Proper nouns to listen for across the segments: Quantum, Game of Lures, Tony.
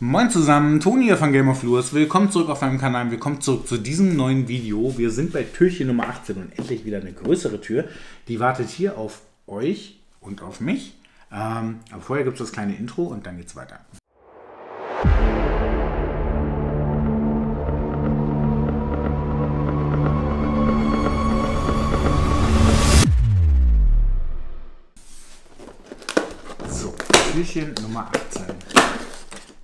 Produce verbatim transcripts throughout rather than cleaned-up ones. Moin zusammen, Toni hier von Game of Lures. Willkommen zurück auf meinem Kanal, willkommen zurück zu diesem neuen Video. Wir sind bei Türchen Nummer achtzehn und endlich wieder eine größere Tür. Die wartet hier auf euch und auf mich. Ähm, aber vorher gibt es das kleine Intro und dann geht's weiter. So, Türchen Nummer achtzehn.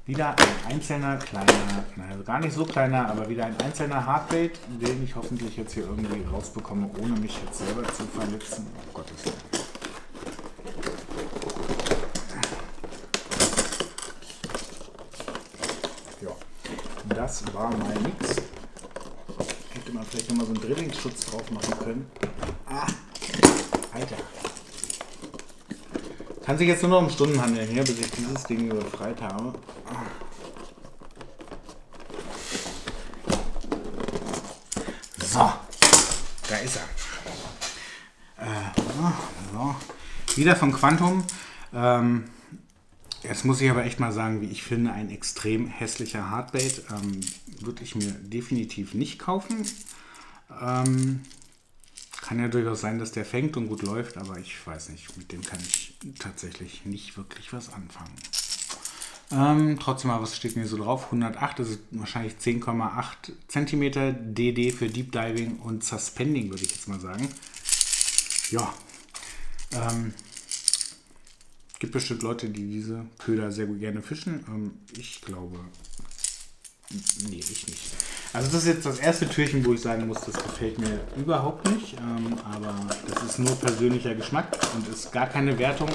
Wieder ein einzelner kleiner, naja, gar nicht so kleiner, aber wieder ein einzelner Hardbait, den ich hoffentlich jetzt hier irgendwie rausbekomme, ohne mich jetzt selber zu verletzen. Oh Gottes Willen. Ja, das war mal nix. Hätte man vielleicht nochmal so einen Drillingsschutz drauf machen können. Ah, Alter. Kann sich jetzt nur noch um Stunden handeln hier, bis ich dieses Ding befreit habe. So, da ist er. Äh, so. Wieder von Quantum. Ähm, jetzt muss ich aber echt mal sagen, wie ich finde, ein extrem hässlicher Hardbait. Ähm, würde ich mir definitiv nicht kaufen. Ähm, Kann ja durchaus sein, dass der fängt und gut läuft, aber ich weiß nicht, mit dem kann ich tatsächlich nicht wirklich was anfangen. Ähm, trotzdem, aber was steht mir so drauf? hundertacht, das ist wahrscheinlich zehn Komma acht Zentimeter, D D für Deep Diving und Suspending, würde ich jetzt mal sagen. Ja, ähm, gibt bestimmt Leute, die diese Köder sehr gut gerne fischen. Ähm, ich glaube, nee, ich nicht. Also das ist jetzt das erste Türchen, wo ich sagen muss, das gefällt mir überhaupt nicht. Ähm, aber das ist nur persönlicher Geschmack und ist gar keine Wertung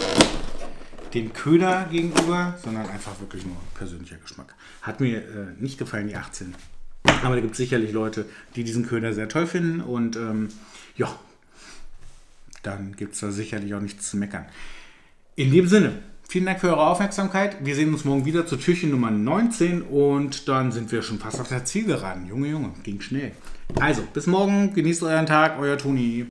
dem Köder gegenüber, sondern einfach wirklich nur persönlicher Geschmack. Hat mir äh, nicht gefallen, die achtzehn. Aber da gibt es sicherlich Leute, die diesen Köder sehr toll finden. Und ähm, ja, dann gibt es da sicherlich auch nichts zu meckern. In dem Sinne, vielen Dank für eure Aufmerksamkeit. Wir sehen uns morgen wieder zur Türchen Nummer neunzehn und dann sind wir schon fast auf der Zielgeraden. Junge, Junge, ging schnell. Also, bis morgen. Genießt euren Tag. Euer Toni.